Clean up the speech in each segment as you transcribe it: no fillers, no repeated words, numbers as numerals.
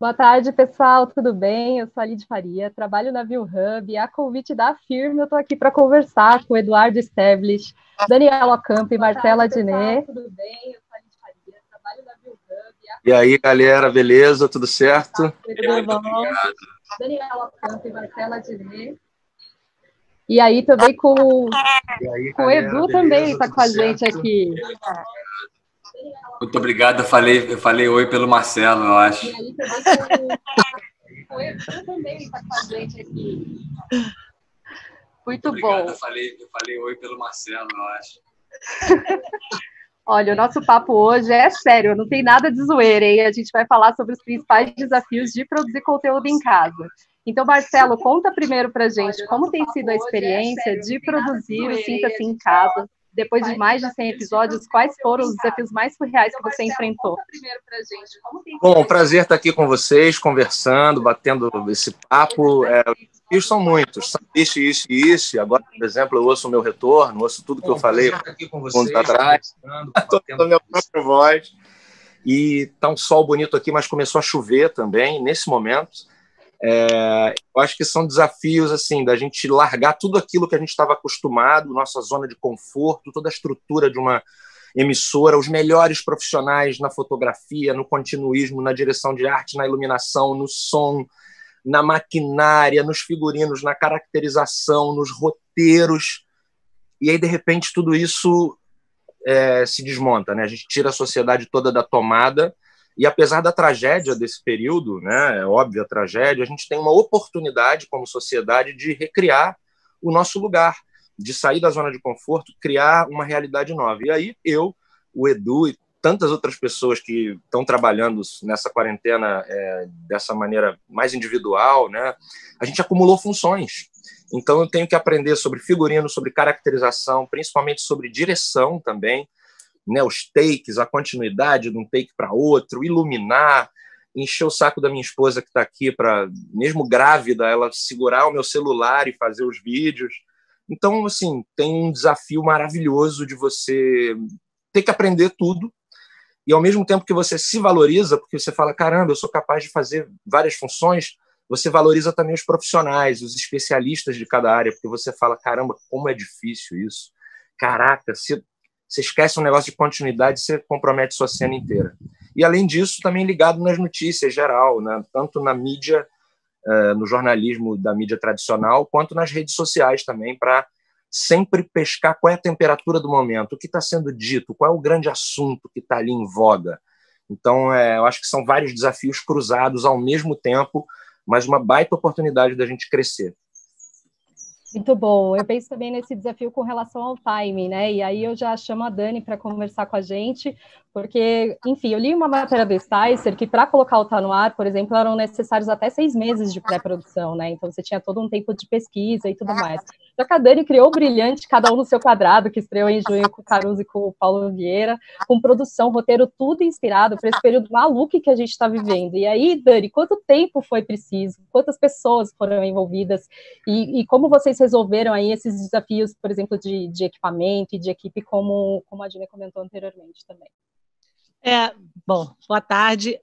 Boa tarde, pessoal, tudo bem? Eu sou a Lidi Faria, trabalho na View Hub e a convite da firma eu estou aqui para conversar com o Eduardo Sterblitch, Daniela Ocampo e Marcelo Adnet. Tudo bem? Eu sou a Lidi Faria, trabalho na View Hub e aí, galera, beleza? Tudo certo? Tudo bom? Daniela Ocampo e Marcelo Adnet. E aí também com o Edu também está com a gente aqui. Muito obrigado, eu falei oi pelo Marcelo, eu acho. E aí também com o Edu também está com a gente aqui. Muito bom. Eu falei oi pelo Marcelo, eu acho. Olha, o nosso papo hoje é sério, não tem nada de zoeira, hein? A gente vai falar sobre os principais desafios de produzir conteúdo em casa. Então, Marcelo, conta primeiro pra gente como tem sido a experiência de produzir o Sinta-se em Casa, depois de mais de 100 episódios, quais foram os desafios mais surreais que você enfrentou? Bom, prazer estar aqui com vocês, conversando, batendo esse papo. Desafios são muitos, são isso. Agora, por exemplo, eu ouço o meu retorno, ouço tudo que eu falei quando tá atrás, estou com a minha própria voz. E tá um sol bonito aqui, mas começou a chover também, nesse momento. Eu acho que são desafios assim da gente largar tudo aquilo que a gente estava acostumado, nossa zona de conforto, toda a estrutura de uma emissora, os melhores profissionais na fotografia, no continuismo, na direção de arte, na iluminação, no som, na maquinária, nos figurinos, na caracterização, nos roteiros. E aí, de repente, tudo isso se desmonta, né? A gente tira a sociedade toda da tomada. E apesar da tragédia desse período, né, é óbvia a tragédia, a gente tem uma oportunidade como sociedade de recriar o nosso lugar, de sair da zona de conforto, criar uma realidade nova. E aí eu, o Edu e tantas outras pessoas que estão trabalhando nessa quarentena dessa maneira mais individual, né, a gente acumulou funções. Então eu tenho que aprender sobre figurino, sobre caracterização, principalmente sobre direção também, né, os takes, a continuidade de um take para outro, iluminar, encher o saco da minha esposa que está aqui para, mesmo grávida, ela segurar o meu celular e fazer os vídeos. Então, assim, tem um desafio maravilhoso de você ter que aprender tudo e, ao mesmo tempo que você se valoriza, porque você fala, caramba, eu sou capaz de fazer várias funções, você valoriza também os profissionais, os especialistas de cada área, porque você fala, caramba, como é difícil isso. Caraca, você esquece um negócio de continuidade, você compromete sua cena inteira. E, além disso, também ligado nas notícias geral, né? Tanto na mídia, no jornalismo da mídia tradicional, quanto nas redes sociais também, para sempre pescar qual é a temperatura do momento, o que está sendo dito, qual é o grande assunto que está ali em voga. Então, eu acho que são vários desafios cruzados ao mesmo tempo, mas uma baita oportunidade da gente crescer. Muito bom. Eu penso também nesse desafio com relação ao timing, né? E aí eu já chamo a Dani para conversar com a gente, porque, enfim, eu li uma matéria do Sticer que para colocar o Tá No Ar, por exemplo, eram necessários até 6 meses de pré-produção, né? Então você tinha todo um tempo de pesquisa e tudo mais. Só que a Dani criou o brilhante Cada Um No Seu Quadrado, que estreou em junho com o Caruso e com o Paulo Vieira, com produção, roteiro, tudo inspirado para esse período maluco que a gente está vivendo. E aí, Dani, quanto tempo foi preciso? Quantas pessoas foram envolvidas? E como vocês resolveram aí esses desafios, por exemplo, de equipamento e de equipe, como a Dina comentou anteriormente também. Bom, boa tarde.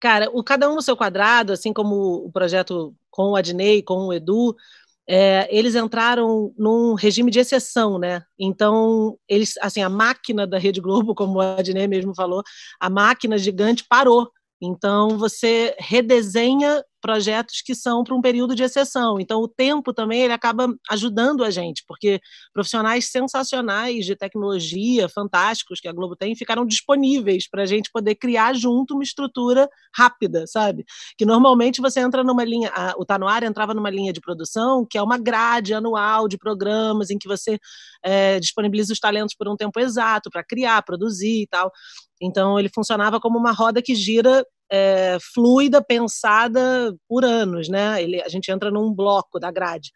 Cara, o Cada Um No Seu Quadrado, assim como o projeto com o Adnet, com o Edu, eles entraram num regime de exceção, né? Então, eles, assim, a máquina da Rede Globo, como o Adnet mesmo falou, a máquina gigante parou. Então, você redesenha projetos que são para um período de exceção. Então, o tempo também ele acaba ajudando a gente, porque profissionais sensacionais de tecnologia, fantásticos, que a Globo tem, ficaram disponíveis para a gente poder criar junto uma estrutura rápida, sabe? Que normalmente você entra numa linha... O Tá No Ar entrava numa linha de produção, que é uma grade anual de programas em que você disponibiliza os talentos por um tempo exato para criar, produzir e tal. Então, ele funcionava como uma roda que gira fluida, pensada por anos, né? A gente entra num bloco da grade.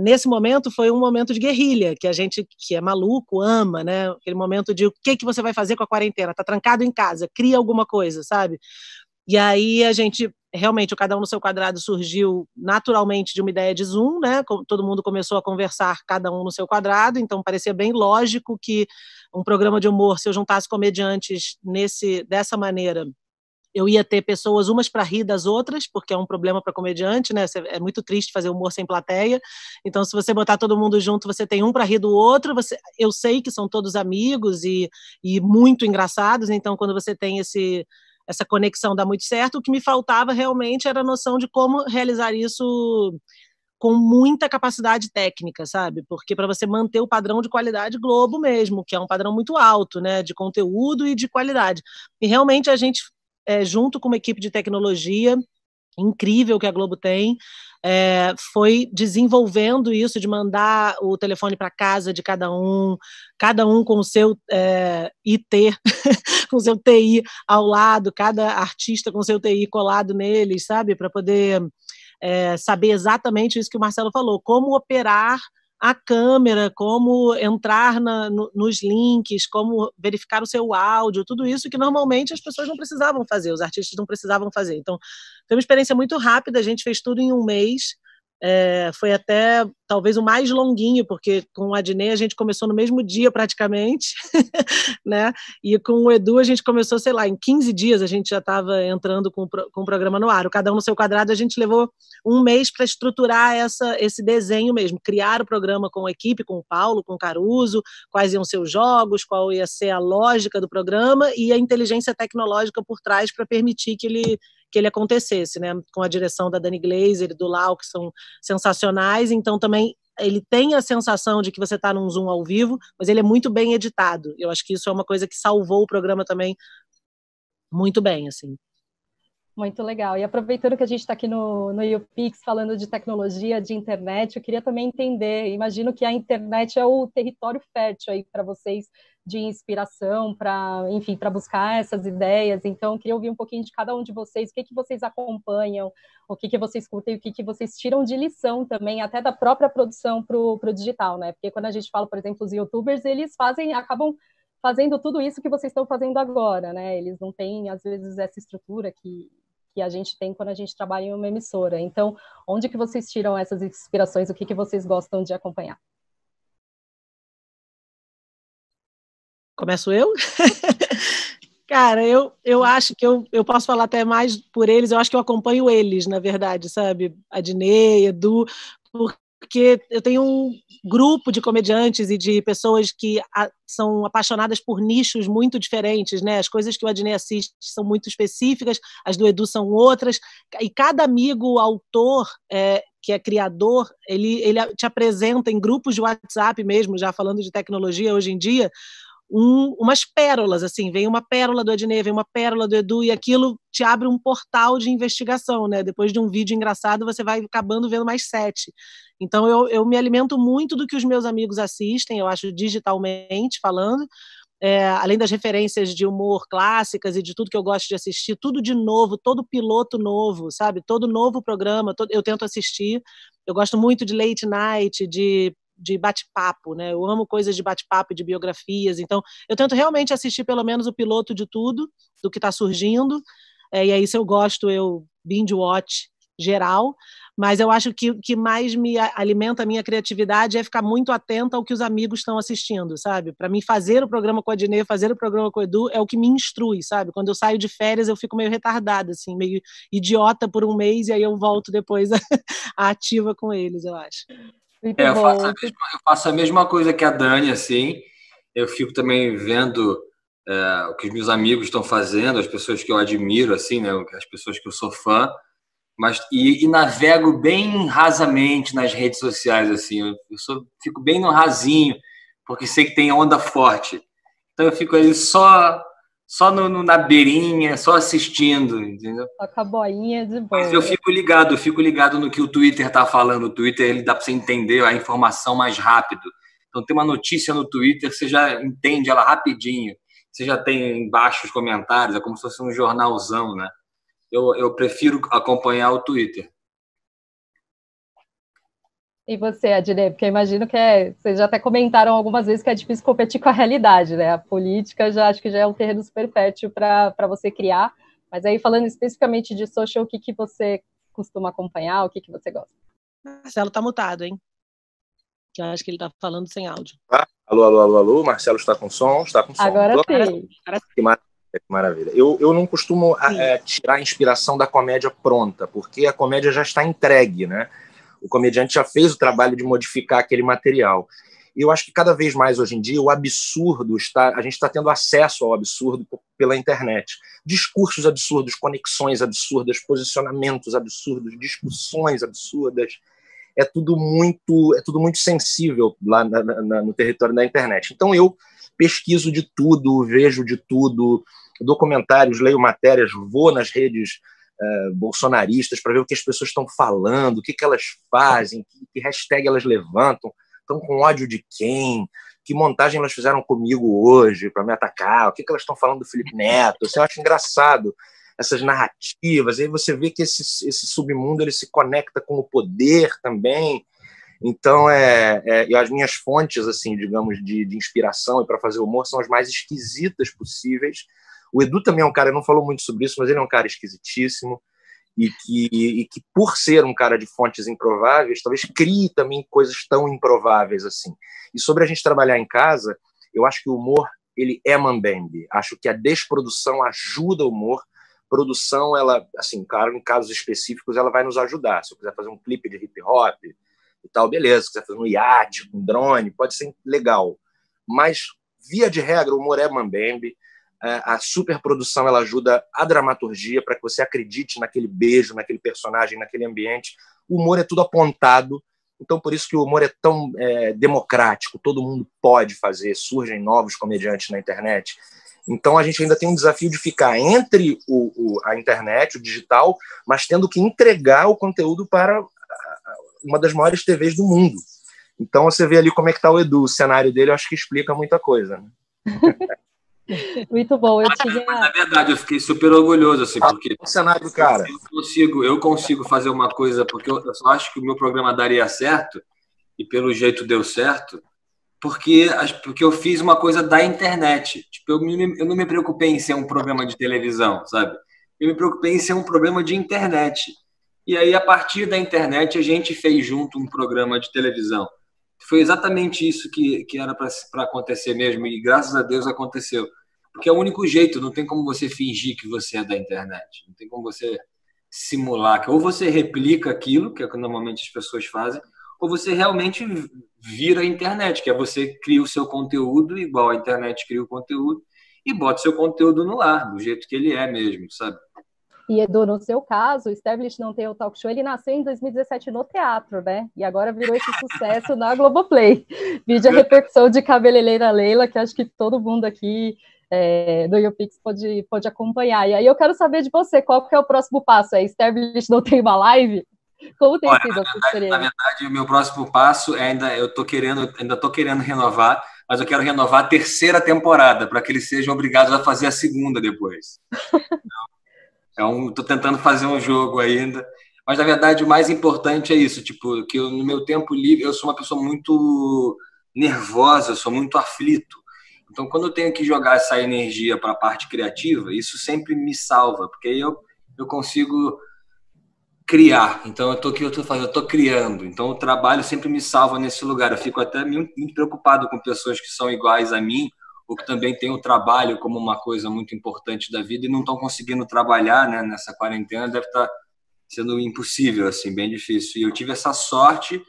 Nesse momento, foi um momento de guerrilha, que a gente, que é maluco, ama, né? Aquele momento de o que você vai fazer com a quarentena? Tá trancado em casa, cria alguma coisa, sabe? E aí, a gente... Realmente, o Cada Um No Seu Quadrado surgiu naturalmente de uma ideia de Zoom, né? Todo mundo começou a conversar cada um no seu quadrado, então parecia bem lógico que um programa de humor, se eu juntasse comediantes dessa maneira, eu ia ter pessoas, umas para rir das outras, porque é um problema para comediante, né? É muito triste fazer humor sem plateia. Então, se você botar todo mundo junto, você tem um para rir do outro. Eu sei que são todos amigos e muito engraçados. Então, quando você tem essa conexão, dá muito certo. O que me faltava realmente era a noção de como realizar isso com muita capacidade técnica, sabe? Porque para você manter o padrão de qualidade Globo mesmo, que é um padrão muito alto, né? De conteúdo e de qualidade. E realmente a gente, junto com uma equipe de tecnologia incrível que a Globo tem, foi desenvolvendo isso de mandar o telefone para casa de cada um com o seu IT, com o seu TI ao lado, cada artista com o seu TI colado neles, sabe? Para poder... saber exatamente isso que o Marcelo falou, como operar a câmera, como entrar nos links, como verificar o seu áudio, tudo isso que normalmente as pessoas não precisavam fazer, os artistas não precisavam fazer. Então, foi uma experiência muito rápida, a gente fez tudo em um mês, foi até talvez o mais longuinho, porque com o Adnet a gente começou no mesmo dia praticamente, né? E com o Edu a gente começou, sei lá, em 15 dias a gente já estava entrando com o programa no ar. O Cada Um No Seu Quadrado a gente levou um mês para estruturar esse desenho mesmo, criar o programa com a equipe, com o Paulo, com o Caruso, quais iam ser os jogos, qual ia ser a lógica do programa e a inteligência tecnológica por trás para permitir que ele acontecesse, né? Com a direção da Dani Glazer e do Lau, que são sensacionais, então também ele tem a sensação de que você está num Zoom ao vivo, mas ele é muito bem editado, eu acho que isso é uma coisa que salvou o programa também muito bem, assim. Muito legal, e aproveitando que a gente está aqui no YouPix falando de tecnologia, de internet, eu queria também entender, imagino que a internet é o território fértil aí para vocês de inspiração, para, enfim, para buscar essas ideias, então queria ouvir um pouquinho de cada um de vocês, o que vocês acompanham, o que vocês curtem, o que vocês tiram de lição também, até da própria produção para o digital, né, porque quando a gente fala, por exemplo, os youtubers, eles acabam fazendo tudo isso que vocês estão fazendo agora, né, eles não têm, às vezes, essa estrutura que a gente tem quando a gente trabalha em uma emissora. Então, onde que vocês tiram essas inspirações? O que vocês gostam de acompanhar? Começo eu? Cara, eu acho que eu posso falar até mais por eles, eu acho que eu acompanho eles, na verdade, sabe? Adnet, Edu, porque eu tenho um grupo de comediantes e de pessoas que são apaixonadas por nichos muito diferentes, né? As coisas que o Adnet assiste são muito específicas, as do Edu são outras, e cada amigo autor, que é criador, ele te apresenta em grupos de WhatsApp mesmo, já falando de tecnologia hoje em dia, umas pérolas, assim, vem uma pérola do Adnet, vem uma pérola do Edu, e aquilo te abre um portal de investigação, né? Depois de um vídeo engraçado, você vai acabando vendo mais 7. Então, eu me alimento muito do que os meus amigos assistem, eu acho, digitalmente falando, além das referências de humor clássicas e de tudo que eu gosto de assistir, tudo de novo, todo piloto novo, sabe? Todo novo programa, eu tento assistir, eu gosto muito de late night, de bate-papo, né? Eu amo coisas de bate-papo e de biografias, então eu tento realmente assistir pelo menos o piloto de tudo, do que está surgindo, e aí se eu gosto, eu binge-watch geral, mas eu acho que o que mais me alimenta a minha criatividade é ficar muito atenta ao que os amigos estão assistindo, sabe? Para mim, fazer o programa com a Adnet, fazer o programa com o Edu é o que me instrui, sabe? Quando eu saio de férias, eu fico meio retardada, assim, meio idiota por um mês, e aí eu volto depois a ativa com eles, eu acho. Eu faço a mesma coisa que a Dani, assim, eu fico também vendo o que os meus amigos estão fazendo, as pessoas que eu admiro, assim, né, as pessoas que eu sou fã, mas, e navego bem rasamente nas redes sociais, assim, fico bem no rasinho, porque sei que tem onda forte, então eu fico ali só na beirinha, só assistindo, entendeu? Só com a boinha de boa. Mas eu fico ligado no que o Twitter tá falando. O Twitter, ele dá para você entender a informação mais rápido. Então, tem uma notícia no Twitter, você já entende ela rapidinho. Você já tem embaixo os comentários, é como se fosse um jornalzão, né? Eu prefiro acompanhar o Twitter. E você, Adnet? Porque eu imagino que vocês já até comentaram algumas vezes que é difícil competir com a realidade, né? A política acho que já é um terreno super fértil para você criar. Mas aí, falando especificamente de social, o que você costuma acompanhar? O que você gosta? Marcelo tá mutado, hein? Eu acho que ele tá falando sem áudio. Ah, alô, alô, alô, alô. Marcelo está com som? Agora sim. Cara, Que maravilha. Eu não costumo tirar a inspiração da comédia pronta, porque a comédia já está entregue, né? O comediante já fez o trabalho de modificar aquele material. E eu acho que cada vez mais hoje em dia o absurdo está... A gente está tendo acesso ao absurdo pela internet. Discursos absurdos, conexões absurdas, posicionamentos absurdos, discussões absurdas. É tudo muito sensível lá no território da internet. Então eu pesquiso de tudo, vejo de tudo, documentários, leio matérias, vou nas redes bolsonaristas para ver o que as pessoas estão falando, o que, que elas fazem, que hashtag elas levantam, estão com ódio de quem, que montagem elas fizeram comigo hoje para me atacar, o que, que elas estão falando do Felipe Neto. Eu acho engraçado essas narrativas. Aí você vê que esse submundo ele se conecta com o poder também. Então, as minhas fontes, assim, digamos, de inspiração e para fazer humor são as mais esquisitas possíveis. O Edu também é um cara, não falou muito sobre isso, mas ele é um cara esquisitíssimo e que por ser um cara de fontes improváveis, talvez crie também coisas tão improváveis assim. E sobre a gente trabalhar em casa, eu acho que o humor ele é mambembe. Acho que a desprodução ajuda o humor. Produção, ela, assim, claro, em casos específicos, ela vai nos ajudar. Se eu quiser fazer um clipe de hip-hop e tal, beleza. Se quiser fazer um iate, um drone, pode ser legal. Mas, via de regra, o humor é mambembe. A superprodução, ela ajuda a dramaturgia para que você acredite naquele beijo, naquele personagem, naquele ambiente. O humor é tudo apontado. Então, por isso que o humor é tão democrático. Todo mundo pode fazer. Surgem novos comediantes na internet. Então, a gente ainda tem um desafio de ficar entre a internet, o digital, mas tendo que entregar o conteúdo para uma das maiores TVs do mundo. Então, você vê ali como é que está o Edu. O cenário dele, eu acho que explica muita coisa. Né? Muito bom. Na verdade, eu fiquei super orgulhoso. Assim, porque o cenário, cara. Eu consigo fazer uma coisa, porque eu só acho que o meu programa daria certo, e pelo jeito deu certo, porque eu fiz uma coisa da internet. Tipo, eu não me preocupei em ser um programa de televisão, sabe? Eu me preocupei em ser um programa de internet. E aí, a partir da internet, a gente fez junto um programa de televisão. Foi exatamente isso que era para acontecer mesmo, e graças a Deus aconteceu. Porque é o único jeito, não tem como você fingir que você é da internet, não tem como você simular. Ou você replica aquilo, que é o que normalmente as pessoas fazem, ou você realmente vira a internet, que é você cria o seu conteúdo igual a internet cria o conteúdo e bota o seu conteúdo no ar, do jeito que ele é mesmo, sabe? E, Edu, no seu caso, o Sterblitch Não Tem o Talk Show, ele nasceu em 2017 no teatro, né? E agora virou esse sucesso na Globoplay. Vide a repercussão de Cabeleireira Leila, que acho que todo mundo aqui do YouPix pode acompanhar. E aí eu quero saber de você, qual que é o próximo passo? É Sterblitch Não Tem uma Live? Como tem sido a sua experiência? Na verdade, o meu próximo passo eu ainda estou querendo renovar, mas eu quero renovar a terceira temporada para que eles sejam obrigados a fazer a segunda depois. Então, estou tentando fazer um jogo ainda, mas na verdade o mais importante é isso, tipo, que eu, no meu tempo livre, eu sou uma pessoa muito nervosa, eu sou muito aflito. Então, quando eu tenho que jogar essa energia para a parte criativa, isso sempre me salva, porque aí eu consigo criar. Então, eu tô criando. Então, o trabalho sempre me salva nesse lugar. Eu fico até muito preocupado com pessoas que são iguais a mim ou que também têm o trabalho como uma coisa muito importante da vida e não estão conseguindo trabalhar, né? Nessa quarentena deve estar sendo impossível, assim, bem difícil. E eu tive essa sorte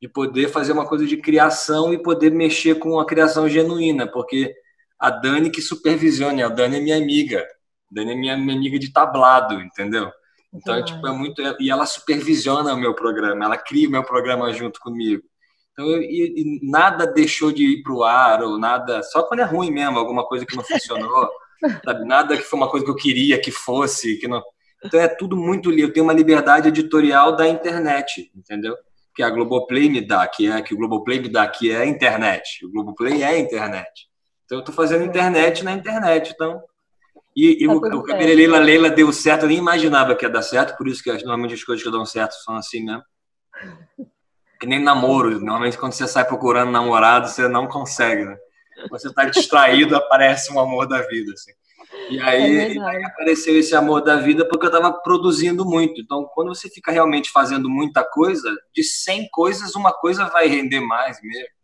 de poder fazer uma coisa de criação e poder mexer com a criação genuína, porque a Dani que supervisiona, a Dani é minha amiga. A Dani é minha amiga de tablado, entendeu? Então, tipo, é muito... E ela supervisiona o meu programa, ela cria o meu programa junto comigo. Então, e nada deixou de ir para o ar, ou nada... Só quando é ruim mesmo, alguma coisa que não funcionou, sabe? Nada que foi uma coisa que eu queria que fosse, que não... Então, é tudo muito... Eu tenho uma liberdade editorial da internet, entendeu? Que a Globoplay me dá, que é a internet. O Globoplay é a internet. Então, eu estou fazendo internet na internet, então... E o Cabeleireira Leila deu certo, eu nem imaginava que ia dar certo, por isso que normalmente as coisas que dão certo são assim mesmo. Que nem namoro, normalmente quando você sai procurando namorado, você não consegue, né? Você está distraído, aparece um amor da vida. Assim. E aí apareceu esse amor da vida porque eu estava produzindo muito. Então, quando você fica realmente fazendo muita coisa, de 100 coisas, uma coisa vai render mais mesmo.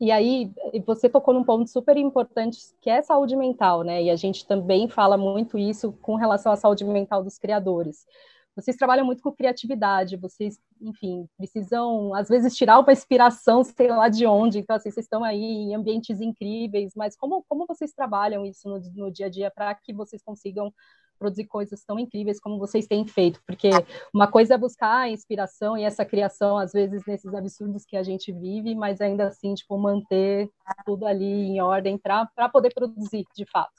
E aí, você tocou num ponto super importante, que é saúde mental, né? E a gente também fala muito isso com relação à saúde mental dos criadores. Vocês trabalham muito com criatividade, vocês, enfim, precisam, às vezes, tirar uma inspiração, sei lá de onde. Então, assim, vocês estão aí em ambientes incríveis, mas como vocês trabalham isso no dia a dia para que vocês consigam produzir coisas tão incríveis como vocês têm feito? Porque uma coisa é buscar a inspiração e essa criação, às vezes, nesses absurdos que a gente vive, mas ainda assim, tipo, manter tudo ali em ordem para poder produzir, de fato.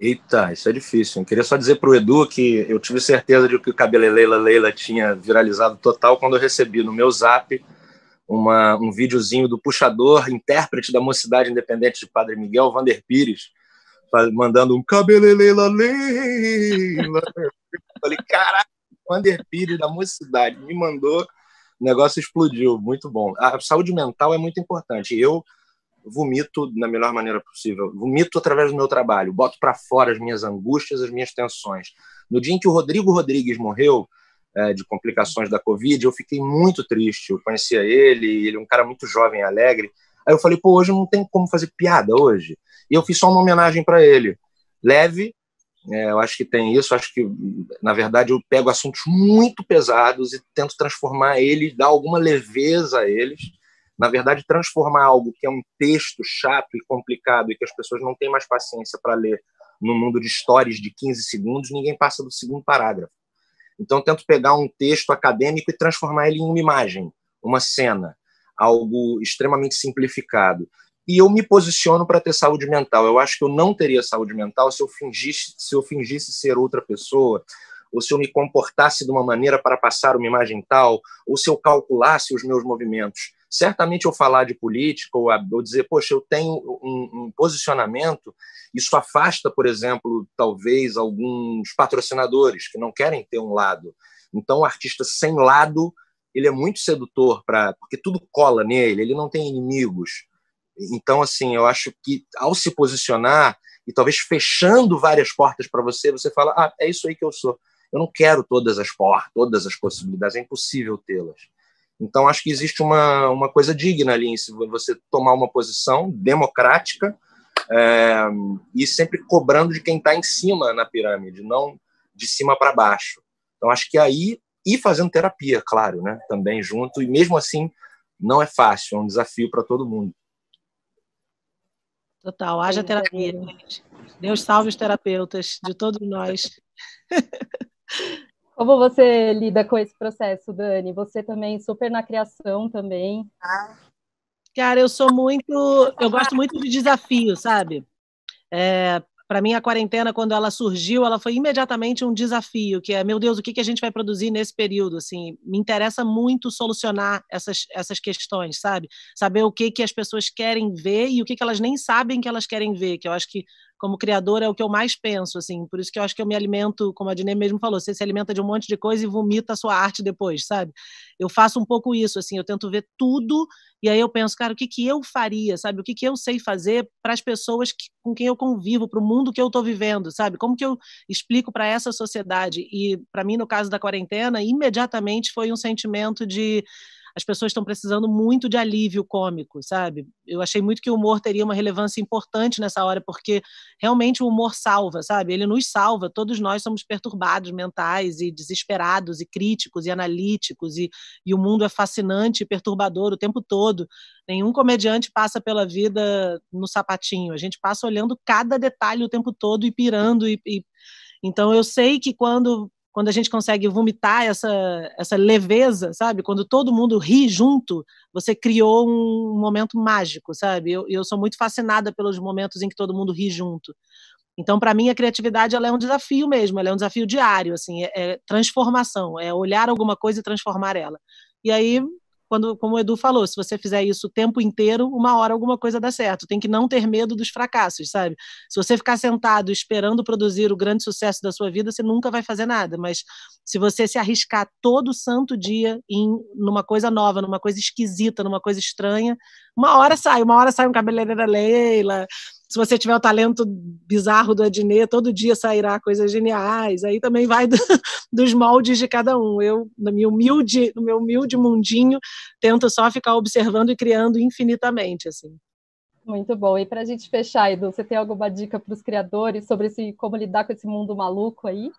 Eita, isso é difícil. Eu queria só dizer para o Edu que eu tive certeza de que o Cabelo Leila tinha viralizado total quando eu recebi no meu zap um videozinho do puxador, intérprete da Mocidade Independente de Padre Miguel, Vander Pires, mandando um cabeleleila leila. Falei, caraca, Vander Pires da Mocidade me mandou, o negócio explodiu, muito bom. A saúde mental é muito importante. Eu vomito da melhor maneira possível, vomito através do meu trabalho, boto para fora as minhas angústias, as minhas tensões. No dia em que o Rodrigo Rodrigues morreu de complicações da Covid, eu fiquei muito triste. Eu conhecia ele é um cara muito jovem, alegre. Aí eu falei, pô, hoje não tem como fazer piada hoje. E eu fiz só uma homenagem para ele. Leve, eu acho que tem isso, acho que, na verdade, eu pego assuntos muito pesados e tento transformar eles, dar alguma leveza a eles. Na verdade, transformar algo que é um texto chato e complicado e que as pessoas não têm mais paciência para ler no mundo de stories de 15 segundos, ninguém passa do segundo parágrafo. Então, eu tento pegar um texto acadêmico e transformar ele em uma imagem, uma cena, algo extremamente simplificado. E eu me posiciono para ter saúde mental. Eu acho que eu não teria saúde mental se eu fingisse ser outra pessoa, ou se eu me comportasse de uma maneira para passar uma imagem tal, ou se eu calculasse os meus movimentos. Certamente eu falar de política ou dizer, poxa, eu tenho um posicionamento, isso afasta, por exemplo, talvez alguns patrocinadores que não querem ter um lado. Então, o artista sem lado, ele é muito sedutor, porque tudo cola nele, ele não tem inimigos. Então, assim, eu acho que ao se posicionar e talvez fechando várias portas para você, você fala, ah, é isso aí que eu sou. Eu não quero todas as portas, todas as possibilidades, é impossível tê-las. Então, acho que existe uma coisa digna ali, se você tomar uma posição democrática e sempre cobrando de quem está em cima na pirâmide, não de cima para baixo. Então, acho que aí, e fazendo terapia, claro, né, também junto, e mesmo assim, não é fácil, é um desafio para todo mundo. Total, haja terapia, gente. Deus salve os terapeutas de todos nós. Como você lida com esse processo, Dani? Você também, super na criação também. Cara, eu gosto muito de desafio, sabe? Para mim, a quarentena, quando ela surgiu, ela foi imediatamente um desafio, que é, meu Deus, o que a gente vai produzir nesse período? Assim, me interessa muito solucionar essas questões, sabe? Saber o que as pessoas querem ver e o que elas nem sabem que elas querem ver, que eu acho que, como criadora, é o que eu mais penso, assim. Por isso que eu acho que eu me alimento, como a Dine mesmo falou, você se alimenta de um monte de coisa e vomita a sua arte depois, sabe? Eu faço um pouco isso, assim, eu tento ver tudo e aí eu penso, cara, o que eu faria, sabe? O que eu sei fazer para as pessoas com quem eu convivo, para o mundo que eu estou vivendo, sabe? Como que eu explico para essa sociedade? E, para mim, no caso da quarentena, imediatamente foi um sentimento de... As pessoas estão precisando muito de alívio cômico, sabe? Eu achei muito que o humor teria uma relevância importante nessa hora, porque realmente o humor salva, sabe? Ele nos salva, todos nós somos perturbados mentais e desesperados e críticos e analíticos e o mundo é fascinante e perturbador o tempo todo. Nenhum comediante passa pela vida no sapatinho, a gente passa olhando cada detalhe o tempo todo e pirando. Então eu sei que quando a gente consegue vomitar essa leveza, sabe? Quando todo mundo ri junto, você criou um momento mágico, sabe? Eu sou muito fascinada pelos momentos em que todo mundo ri junto. Então, para mim, a criatividade ela é um desafio mesmo, ela é um desafio diário, assim, é transformação, é olhar alguma coisa e transformar ela. E aí, como o Edu falou, se você fizer isso o tempo inteiro, uma hora alguma coisa dá certo. Tem que não ter medo dos fracassos, sabe? Se você ficar sentado esperando produzir o grande sucesso da sua vida, você nunca vai fazer nada. Mas se você se arriscar todo santo dia numa coisa nova, numa coisa esquisita, numa coisa estranha, uma hora sai um cabeleireira Leila. Se você tiver o talento bizarro do Adnet, todo dia sairá coisas geniais. Aí também vai dos moldes de cada um. Eu, no meu humilde mundinho, tento só ficar observando e criando infinitamente, assim. Muito bom. E para a gente fechar, Edu, você tem alguma dica para os criadores sobre como lidar com esse mundo maluco aí?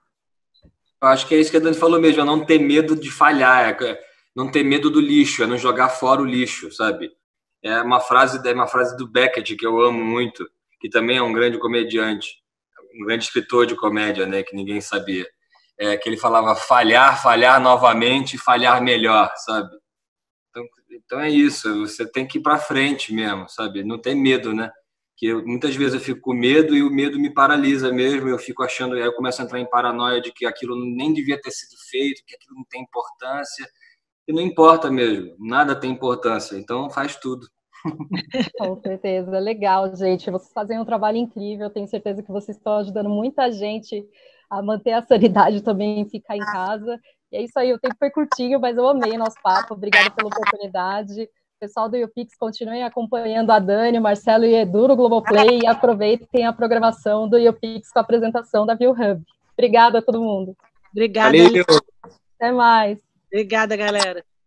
Eu acho que é isso que a Dani falou mesmo, é não ter medo de falhar, é não ter medo do lixo, é não jogar fora o lixo, sabe? É uma frase do Beckett, que eu amo muito, que também é um grande comediante, um grande escritor de comédia, né, que ninguém sabia, que ele falava falhar, falhar novamente, falhar melhor, sabe? Então é isso, você tem que ir para frente mesmo, sabe? Não tem medo, né? Porque muitas vezes eu fico com medo e o medo me paralisa mesmo, eu fico achando, aí eu começo a entrar em paranoia de que aquilo nem devia ter sido feito, que aquilo não tem importância, e não importa mesmo, nada tem importância, então faz tudo. Com certeza, legal, gente, vocês fazem um trabalho incrível, tenho certeza que vocês estão ajudando muita gente a manter a sanidade também, ficar em casa, e é isso aí, o tempo foi curtinho, mas eu amei o nosso papo, obrigada pela oportunidade, pessoal do YouPix, continuem acompanhando a Dani, o Marcelo e o Edu no Globoplay, e aproveitem a programação do YouPix com a apresentação da View Hub. Obrigada a todo mundo. Obrigada. Valeu. Até mais. Obrigada, galera.